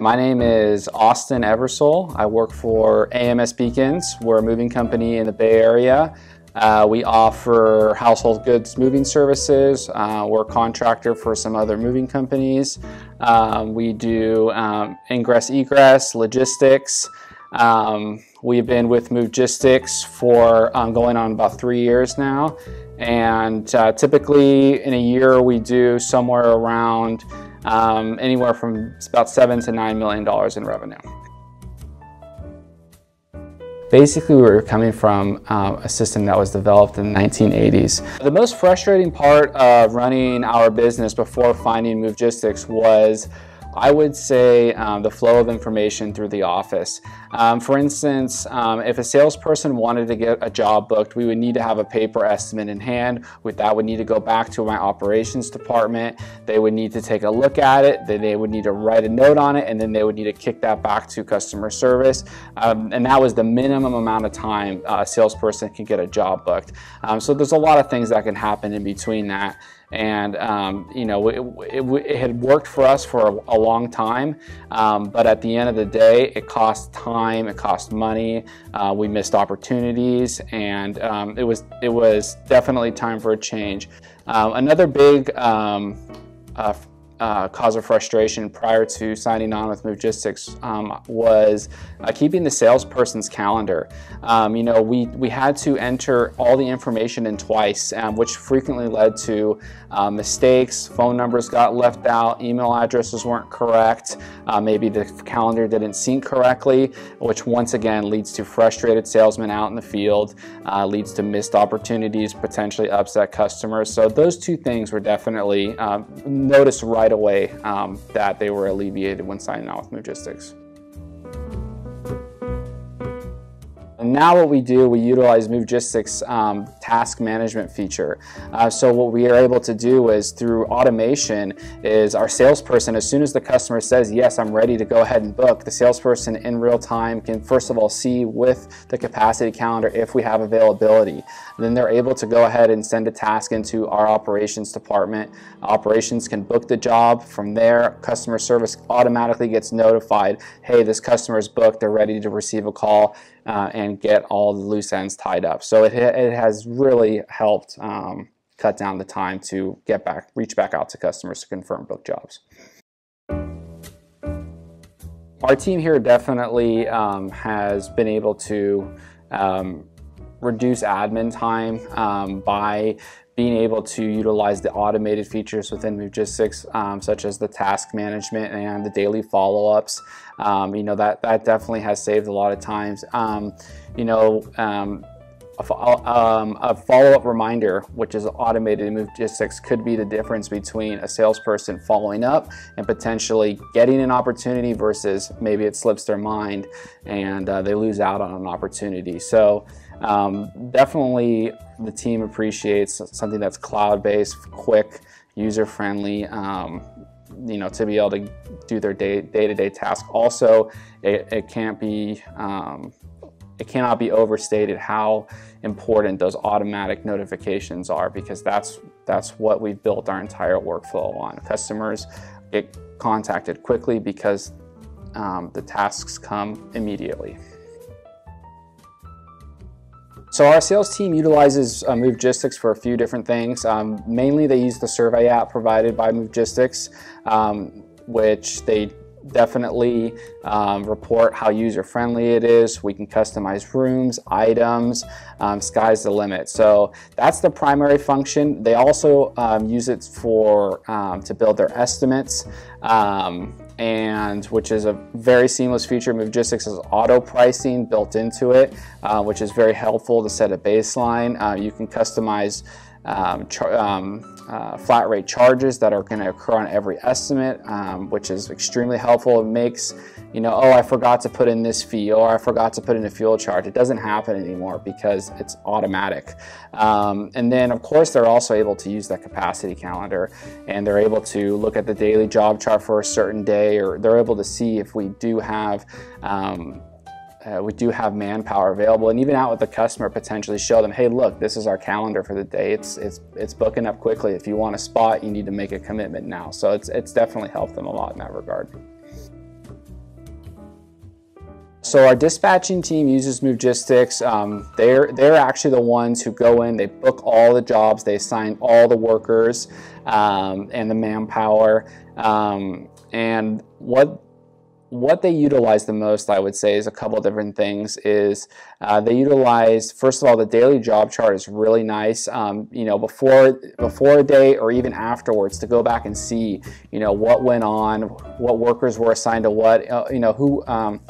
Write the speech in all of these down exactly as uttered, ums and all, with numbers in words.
My name is Austin Eversole. I work for A M S Bekins. We're a moving company in the Bay Area. Uh, we offer household goods moving services. Uh, we're a contractor for some other moving companies. Um, we do um, ingress, egress, logistics. Um, we've been with Movegistics for um, going on about three years now. And uh, typically in a year we do somewhere around Um, anywhere from about seven to nine million dollars in revenue. Basically, we were coming from um, a system that was developed in the nineteen eighties. The most frustrating part of running our business before finding Movegistics was, I would say, um, the flow of information through the office. Um, for instance, um, if a salesperson wanted to get a job booked, we would need to have a paper estimate in hand. With that would need to go back to my operations department. They would need to take a look at it, then they would need to write a note on it, and then they would need to kick that back to customer service. Um, and that was the minimum amount of time a salesperson can get a job booked. Um, so there's a lot of things that can happen in between that. And um, you know, it, it, it had worked for us for a, a long time, um, but at the end of the day, it cost time, it cost money, uh, we missed opportunities, and um, it was it was definitely time for a change. Um, another big um, uh, Uh, cause of frustration prior to signing on with Movegistics um, was uh, keeping the salesperson's calendar. Um, you know, we, we had to enter all the information in twice, um, which frequently led to uh, mistakes. Phone numbers got left out, email addresses weren't correct, uh, maybe the calendar didn't sync correctly, which once again leads to frustrated salesmen out in the field, uh, leads to missed opportunities, potentially upset customers. So those two things were definitely um, noticed right Right away um, that they were alleviated when signing on with Movegistics. And now what we do, we utilize Movegistics um, task management feature. Uh, so what we are able to do is through automation is our salesperson, as soon as the customer says, yes, I'm ready to go ahead and book, the salesperson in real time can first of all see with the capacity calendar if we have availability. Then they're able to go ahead and send a task into our operations department. Operations can book the job. From there, customer service automatically gets notified, hey, this customer is booked, they're ready to receive a call uh, and get all the loose ends tied up. So it, it has really helped um, cut down the time to get back, reach back out to customers to confirm book jobs. Our team here definitely um, has been able to um, reduce admin time um, by being able to utilize the automated features within Movegistics, um, such as the task management and the daily follow-ups. Um, you know, that, that definitely has saved a lot of times. Um, you know, um, a, um, a follow-up reminder, which is automated in Movegistics, could be the difference between a salesperson following up and potentially getting an opportunity versus maybe it slips their mind and uh, they lose out on an opportunity. So. Um, definitely the team appreciates something that's cloud-based, quick, user-friendly, um, you know, to be able to do their day-to-day task. Also, it, it can't be, um, it cannot be overstated how important those automatic notifications are, because that's, that's what we've built our entire workflow on. Customers get contacted quickly because um, the tasks come immediately. So our sales team utilizes uh, Movegistics for a few different things. Um, mainly they use the survey app provided by Movegistics, um, which they definitely um, report how user-friendly it is. We can customize rooms, items, um, sky's the limit. So that's the primary function. They also um, use it for um, to build their estimates. Um, and which is a very seamless feature. Movegistics has auto pricing built into it, uh, which is very helpful to set a baseline. Uh, you can customize um, um, uh, flat rate charges that are going to occur on every estimate, um, which is extremely helpful. It makes, you know, oh, I forgot to put in this fee, or I forgot to put in a fuel charge. It doesn't happen anymore because it's automatic. Um, and then, of course, they're also able to use that capacity calendar, and they're able to look at the daily job chart for a certain day, or they're able to see if we do have um, Uh, we do have manpower available, and even out with the customer, potentially show them, hey, look, this is our calendar for the day. It's it's it's booking up quickly. If you want a spot, you need to make a commitment now. So it's it's definitely helped them a lot in that regard. So our dispatching team uses Movegistics. Um, they're, they're actually the ones who go in, they book all the jobs, they assign all the workers um, and the manpower. Um, and what What they utilize the most, I would say, is a couple of different things. Is uh, they utilize, first of all, the daily job chart is really nice. Um, you know, before before a day or even afterwards, to go back and see, you know, what went on, what workers were assigned to what, uh, you know, who. Um,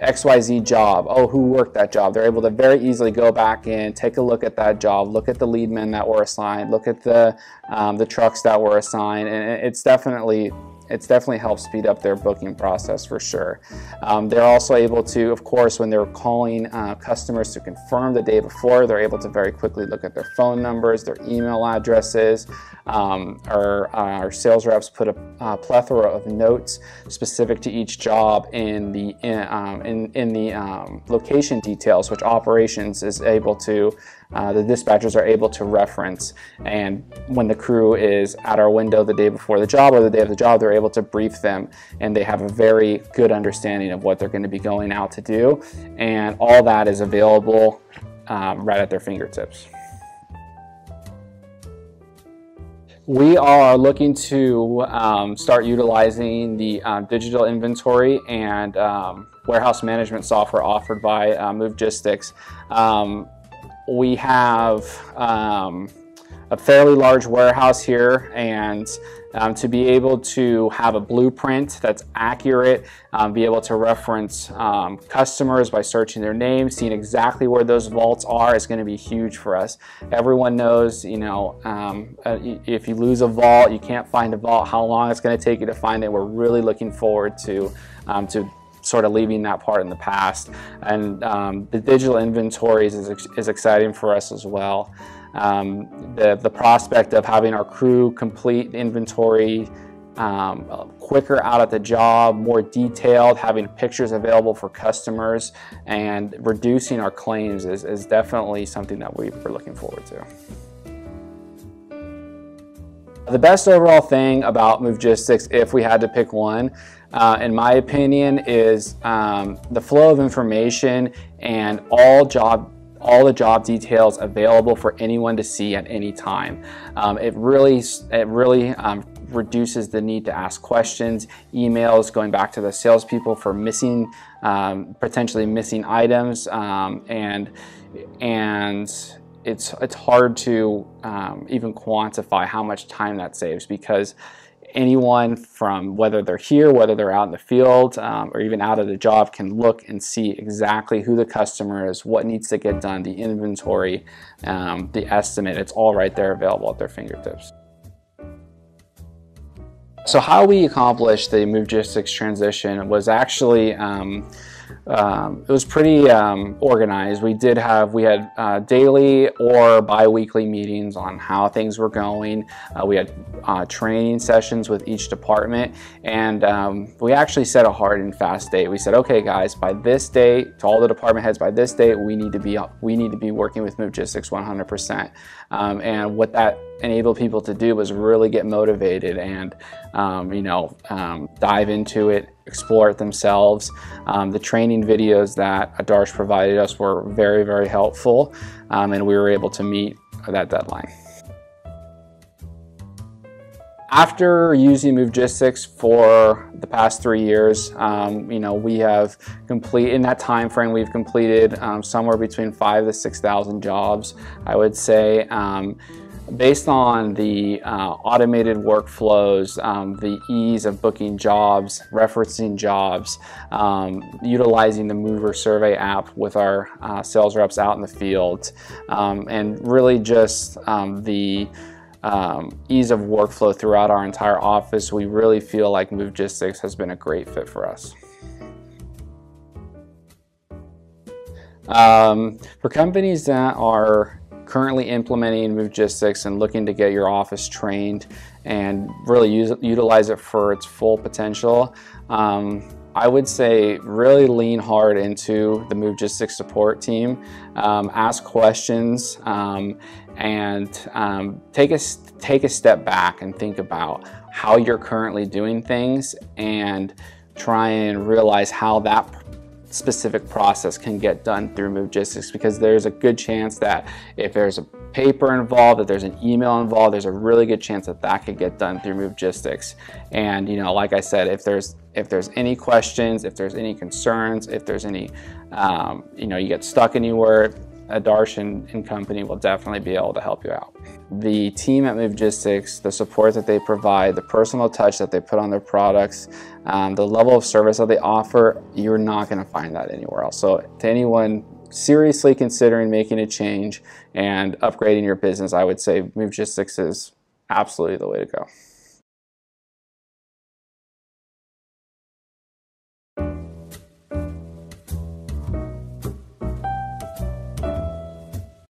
X Y Z job, oh, who worked that job? They're able to very easily go back in, take a look at that job, look at the lead men that were assigned, look at the um, the trucks that were assigned, and it's definitely it's definitely helped speed up their booking process for sure. Um, they're also able to, of course, when they're calling uh, customers to confirm the day before, they're able to very quickly look at their phone numbers, their email addresses. Um, our, our sales reps put a, a plethora of notes specific to each job in the in, um, in, in the um, location details, which operations is able to, uh, the dispatchers are able to reference. And when the crew is at our window the day before the job or the day of the job, they're able to brief them, and they have a very good understanding of what they're going to be going out to do. And all that is available um, right at their fingertips. We are looking to um, start utilizing the um, digital inventory and um, warehouse management software offered by uh, Movegistics. Um, we have um, a fairly large warehouse here, and um, to be able to have a blueprint that's accurate, um, be able to reference um, customers by searching their names, seeing exactly where those vaults are, is going to be huge for us. Everyone knows, you know, um, uh, if you lose a vault, you can't find a vault, how long it's going to take you to find it. We're really looking forward to um, to sort of leaving that part in the past, and um, the digital inventories is, is exciting for us as well. Um, the, the prospect of having our crew complete inventory um, quicker out at the job, more detailed, having pictures available for customers, and reducing our claims is, is definitely something that we were looking forward to. The best overall thing about Movegistics, if we had to pick one, uh, in my opinion, is um, the flow of information and all job all the job details available for anyone to see at any time. Um, it really, it really um, reduces the need to ask questions, emails, going back to the salespeople for missing, um, potentially missing items, um, and and. It's, it's hard to um, even quantify how much time that saves, because anyone, from whether they're here, whether they're out in the field, um, or even out of the job, can look and see exactly who the customer is, what needs to get done, the inventory, um, the estimate. It's all right there available at their fingertips. So how we accomplished the Movegistics transition was actually, um, Um, it was pretty um, organized. We did have, we had uh, daily or bi-weekly meetings on how things were going. Uh, we had uh, training sessions with each department, and um, we actually set a hard and fast date. We said, okay guys, by this date, to all the department heads, by this date, we need to be, we need to be working with Movegistics one hundred percent. Um, and what that enabled people to do was really get motivated and, um, you know, um, dive into it, explore it themselves. Um, the training videos that Adarsh provided us were very, very helpful, um, and we were able to meet that deadline. After using Movegistics for the past three years, um, you know, we have complete in that time frame. We've completed um, somewhere between five to six thousand jobs, I would say. Um, Based on the uh, automated workflows, um, the ease of booking jobs, referencing jobs, um, utilizing the Mover Survey app with our uh, sales reps out in the field, um, and really just um, the um, ease of workflow throughout our entire office, we really feel like Movegistics has been a great fit for us. Um, for companies that are currently implementing Movegistics and looking to get your office trained and really use, utilize it for its full potential, um, I would say really lean hard into the Movegistics support team, um, ask questions, um, and um, take a, take a step back and think about how you're currently doing things, and try and realize how that specific process can get done through Movegistics, because there's a good chance that if there's a paper involved, that there's an email involved, there's a really good chance that that could get done through Movegistics. And you know, like I said, if there's if there's any questions, if there's any concerns, if there's any, um, you know, you get stuck anywhere, Adarsh and, and company will definitely be able to help you out. The team at Movegistics, the support that they provide, the personal touch that they put on their products, um, the level of service that they offer, you're not going to find that anywhere else. So to anyone seriously considering making a change and upgrading your business, I would say Movegistics is absolutely the way to go.